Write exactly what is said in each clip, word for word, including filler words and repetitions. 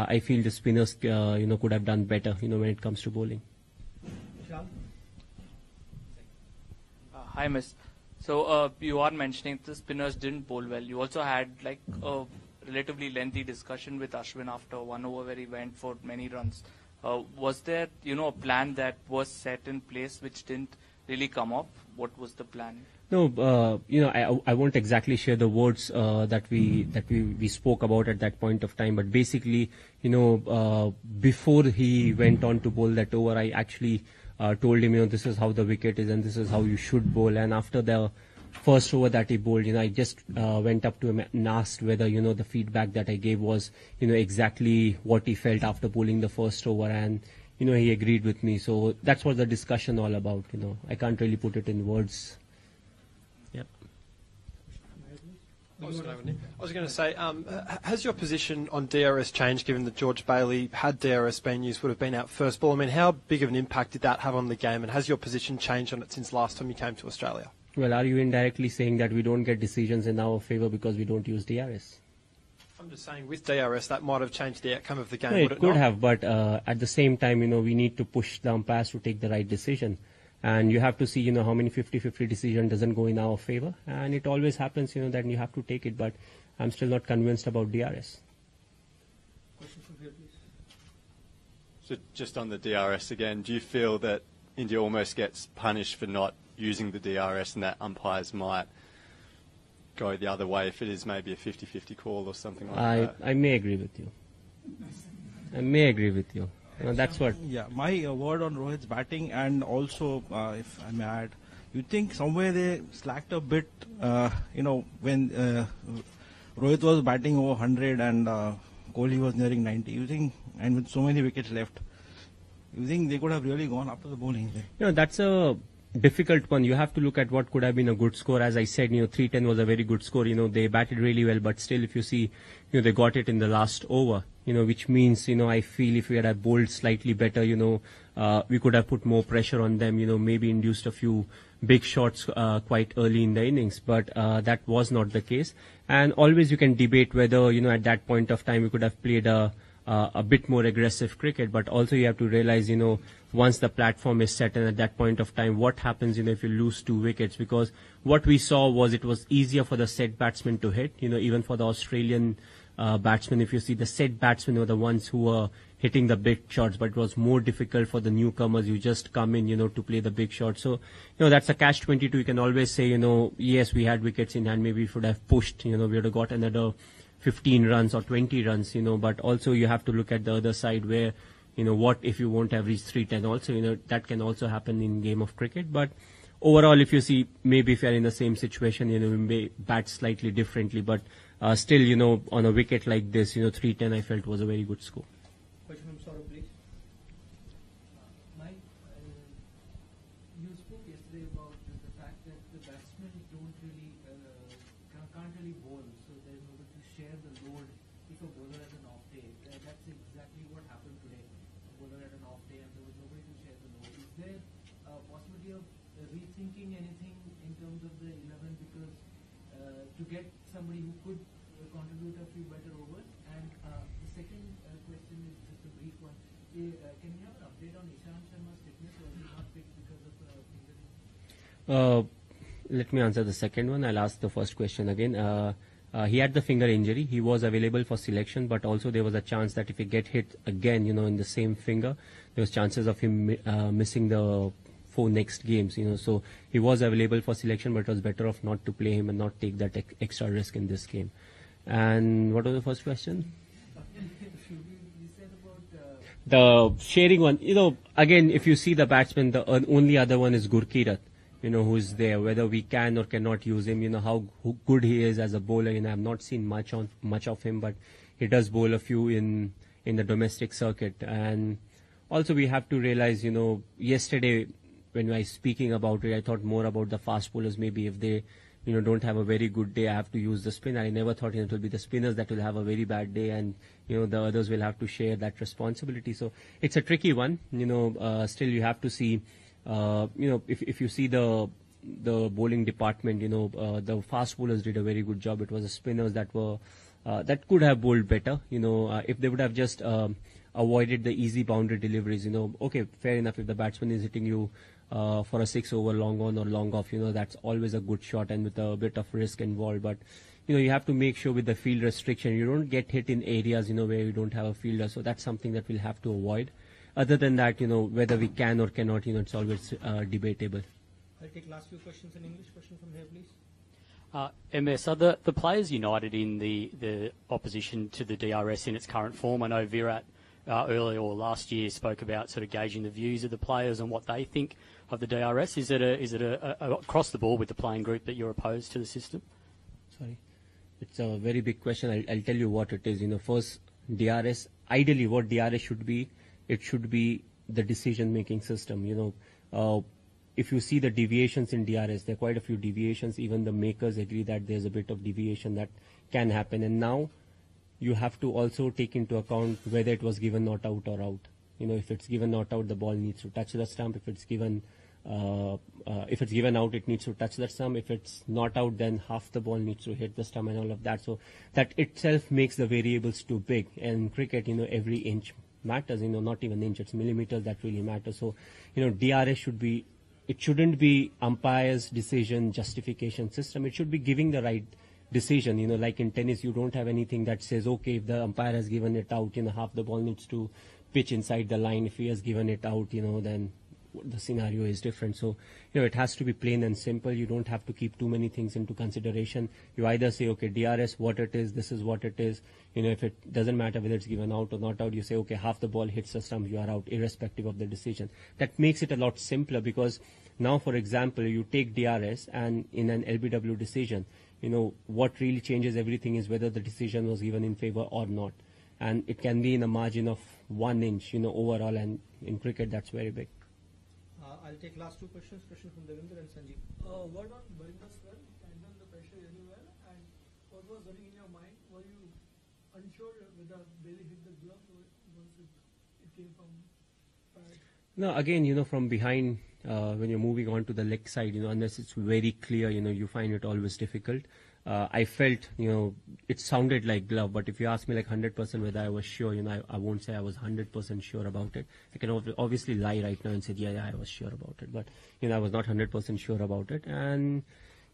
uh, I feel the spinners, uh, you know, could have done better, you know, when it comes to bowling. Uh, hi, Miss. So uh, you are mentioning the spinners didn't bowl well. You also had like a relatively lengthy discussion with Ashwin after one over where he went for many runs. Uh, was there, you know, a plan that was set in place which didn't really come up? What was the plan? No, uh, you know, I, I won't exactly share the words uh, that we that we, we spoke about at that point of time. But basically, you know, uh, before he went on to bowl that over, I actually uh, told him, you know, this is how the wicket is and this is how you should bowl. And after the first over that he bowled, you know, I just uh, went up to him and asked whether, you know, the feedback that I gave was, you know, exactly what he felt after bowling the first over. And, you know, he agreed with me. So that's what the discussion all about, you know. I can't really put it in words. Yep. I was going to say, um, has your position on D R S changed given that George Bailey, had D R S been used, would have been out first ball? I mean, how big of an impact did that have on the game, and has your position changed on it since last time you came to Australia? Well, are you indirectly saying that we don't get decisions in our favour because we don't use D R S? I'm just saying with D R S that might have changed the outcome of the game, no, would it, it could not? have, but uh, at the same time, you know, we need to push the umpires to take the right decision. And you have to see, you know, how many fifty fifty decision doesn't go in our favour. And it always happens, you know, that you have to take it. But I'm still not convinced about D R S. So just on the D R S again, do you feel that India almost gets punished for not using the D R S and that umpires might go the other way if it is maybe a fifty fifty call or something like I, that? I may agree with you. I may agree with you. No, that's what. Yeah, my uh, word on Rohit's batting, and also, uh, if I may add, you think somewhere they slacked a bit, uh, you know, when uh, Rohit was batting over one hundred and uh, Kohli was nearing ninety. You think, and with so many wickets left, you think they could have really gone after the bowling? You know, that's a difficult one. You have to look at what could have been a good score. As I said, you know, three ten was a very good score. You know, they batted really well, but still, if you see, you know, they got it in the last over. You know, which means, you know, I feel if we had a bowled slightly better, you know, uh, we could have put more pressure on them, you know, maybe induced a few big shots uh, quite early in the innings. But uh, that was not the case. And always you can debate whether, you know, at that point of time we could have played a, uh, a bit more aggressive cricket. But also you have to realize, you know, once the platform is set and at that point of time, what happens, you know, if you lose two wickets? Because what we saw was it was easier for the set batsmen to hit, you know, even for the Australian Uh, batsmen. If you see, the set batsmen were the ones who were hitting the big shots, but it was more difficult for the newcomers. You just come in, you know, to play the big shot. So, you know, that's a catch twenty-two. You can always say, you know, yes, we had wickets in hand. Maybe we should have pushed, you know, we would have got another fifteen runs or twenty runs, you know, but also you have to look at the other side where, you know, what if you won't have reached three ten also, you know, that can also happen in game of cricket. But overall, if you see, maybe if you're in the same situation, you know, we may bat slightly differently, but Uh, still, you know, on a wicket like this, you know, three ten I felt was a very good score. Question from Saurabh, please. Uh, Mike, uh, you spoke yesterday about the fact that the batsmen don't really, uh, can't really bowl, so they're able to share the load if a bowler has an off day. Uh, that's exactly what happened today. A bowler had an off day and there was nobody to share the load. Is there a possibility of uh, rethinking anything in terms of the eleven? Because uh, to get somebody who could uh, contribute a few better overs. And uh, the second uh, question is just a brief one. Uh, can we have an update on Ishan Sharma's fitness, or is he not fit because of uh, injury? Uh, let me answer the second one. I'll ask the first question again. Uh, uh, he had the finger injury. He was available for selection, but also there was a chance that if he get hit again, you know, in the same finger, there was chances of him uh, missing the four next games, you know, so he was available for selection, but it was better off not to play him and not take that ex extra risk in this game. And what was the first question? The sharing one, you know, again, if you see the batsman, the only other one is Gurkirat, you know, who's there, whether we can or cannot use him, you know, how who good he is as a bowler, you know, I've not seen much on much of him, but he does bowl a few in, in the domestic circuit. And also we have to realize, you know, yesterday, when I was speaking about it, I thought more about the fast bowlers. Maybe if they, you know, don't have a very good day, I have to use the spinner. I never thought, you know, it will be the spinners that will have a very bad day, and you know the others will have to share that responsibility. So it's a tricky one. You know, uh, still you have to see. Uh, you know, if if you see the the bowling department, you know, uh, the fast bowlers did a very good job. It was the spinners that were uh, that could have bowled better, you know, uh, if they would have just um, avoided the easy boundary deliveries, you know. Okay, fair enough, if the batsman is hitting you uh, for a six over long on or long off, you know, that's always a good shot and with a bit of risk involved. But, you know, you have to make sure with the field restriction, you don't get hit in areas, you know, where you don't have a fielder. So that's something that we'll have to avoid. Other than that, you know, whether we can or cannot, you know, it's always uh, debatable. I'll take last few questions in English. Question from here, please. Uh, M S, are the, the players united in the, the opposition to the D R S in its current form? I know Virat uh, earlier or last year spoke about sort of gauging the views of the players and what they think of the D R S. Is it, a, is it a, a, a across the board with the playing group that you're opposed to the system? Sorry. It's a very big question. I'll, I'll tell you what it is. You know, first, D R S, ideally what D R S should be, it should be the decision-making system. You know, uh, if you see the deviations in D R S, there are quite a few deviations. Even the makers agree that there's a bit of deviation that can happen. And now you have to also take into account whether it was given not out or out. You know, if it's given not out, the ball needs to touch the stump. If it's given Uh, uh, if it's given out, it needs to touch the stump. If it's not out, then half the ball needs to hit the stump and all of that. So that itself makes the variables too big. And cricket, you know, every inch matters. You know, not even inch, it's millimeters that really matter. So, you know, D R S should be, it shouldn't be umpire's decision justification system. It should be giving the right decision. You know, like in tennis, you don't have anything that says, okay, if the umpire has given it out, you know, half the ball needs to pitch inside the line. If he has given it out, you know, then the scenario is different. So, you know, it has to be plain and simple. You don't have to keep too many things into consideration. You either say, okay, D R S, what it is, this is what it is. You know, if it doesn't matter whether it's given out or not out, you say, okay, half the ball hits the stump, you are out, irrespective of the decision. That makes it a lot simpler because now, for example, you take D R S and in an L B W decision, you know, what really changes everything is whether the decision was given in favor or not. And it can be in a margin of one inch, you know, overall. And in cricket, that's very big. I'll take last two questions. Question from Devinder and Sanjeev. Uh, what on Barinder's well handled the pressure really well, and what was running in your mind? Were you unsure whether Bailey hit the glove or once it, it came from Barry? No, again, you know, from behind, uh, when you're moving on to the leg side, you know, unless it's very clear, you know, you find it always difficult. Uh, I felt, you know, it sounded like glove, but if you ask me like one hundred percent whether I was sure, you know, I, I won't say I was one hundred percent sure about it. I can ob obviously lie right now and say, yeah, yeah, I was sure about it, but, you know, I was not one hundred percent sure about it. And,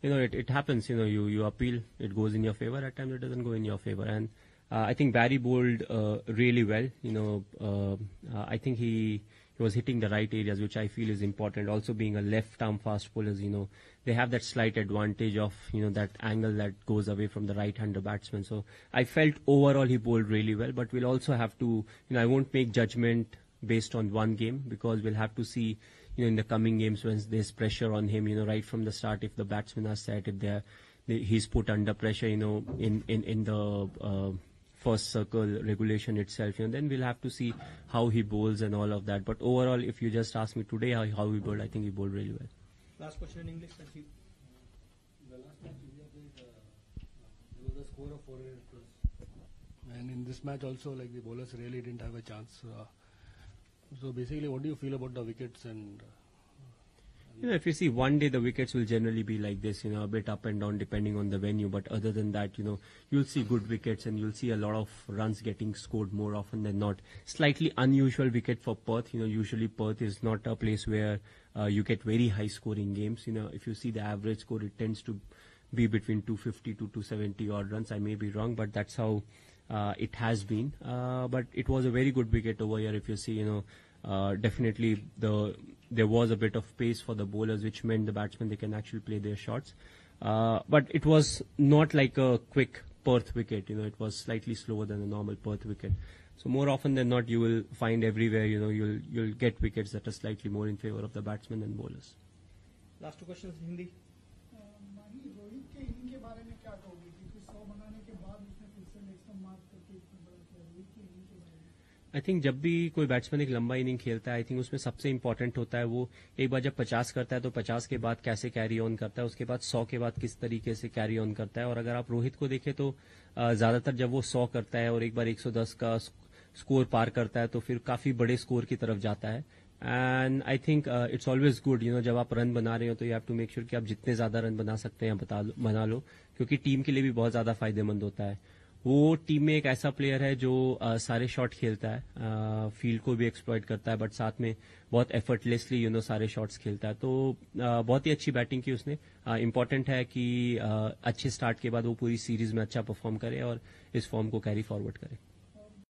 you know, it, it happens, you know, you, you appeal, it goes in your favor, at times it doesn't go in your favor. And uh, I think Barry bowled uh, really well, you know, uh, uh, I think he... He was hitting the right areas, which I feel is important. Also, being a left-arm fast bowler, you know, they have that slight advantage of, you know, that angle that goes away from the right-hander batsman. So I felt overall he bowled really well, but we'll also have to, you know, I won't make judgment based on one game because we'll have to see, you know, in the coming games when there's pressure on him, you know, right from the start, if the batsmen are set, if they're, they, he's put under pressure, you know, in, in, in the... Uh, first circle regulation itself, and then we'll have to see how he bowls and all of that. But overall, if you just ask me today how, how he bowled, I think he bowled really well. Last question in English, Sanjeev. The last match India played, uh, there was a score of four hundred plus. And in this match also, like the bowlers really didn't have a chance. Uh, so basically, what do you feel about the wickets and... Uh, You know, if you see one day the wickets will generally be like this, you know, a bit up and down depending on the venue. But other than that, you know, you'll see good wickets and you'll see a lot of runs getting scored more often than not. Slightly unusual wicket for Perth. You know, usually Perth is not a place where uh, you get very high scoring games. You know, if you see the average score, it tends to be between two fifty to two seventy odd runs. I may be wrong, but that's how uh, it has been. Uh, but it was a very good wicket over here. If you see, you know, uh, definitely the... there was a bit of pace for the bowlers, which meant the batsmen, they can actually play their shots. Uh, but it was not like a quick Perth wicket, you know, it was slightly slower than a normal Perth wicket. So more often than not, you will find everywhere, you know, you'll you'll get wickets that are slightly more in favor of the batsmen and bowlers. Last two questions in Hindi. I think जब भी कोई batsman एक लंबा inning खेलता है I think उसमें सबसे important होता है वो एक बार जब पचास करता है तो पचास के बाद कैसे कैरी ऑन करता है, उसके बाद सौ के बाद किस तरीके से कैरी ऑन करता है. और अगर आप रोहित को देखें तो ज्यादातर जब वो सौ करता है और एक बार एक सौ दस का स्कोर पार करता है तो फिर काफी बड़े स्कोर की तरफ जाता है. And I think it's always good, you know, जब आप रन बना रहे हो तो you have to make sure कि आप जितने ज्यादा रन बना सकते हैं बना लो, क्योंकि टीम के लिए भी बहुत ज्यादा फायदेमंद होता है. वो टीम में एक ऐसा प्लेयर है जो आ, सारे शॉट खेलता है, फील्ड को भी एक्सप्लॉइट करता है, बट साथ में बहुत एफर्टलेसली यू नो सारे शॉट्स खेलता है। तो आ, बहुत ही अच्छी बैटिंग की उसने। इम्पोर्टेंट है कि आ, अच्छे स्टार्ट के बाद वो पूरी सीरीज में अच्छा परफॉर्म करे और इस फॉर्म को कैरी फॉरवर्ड करे।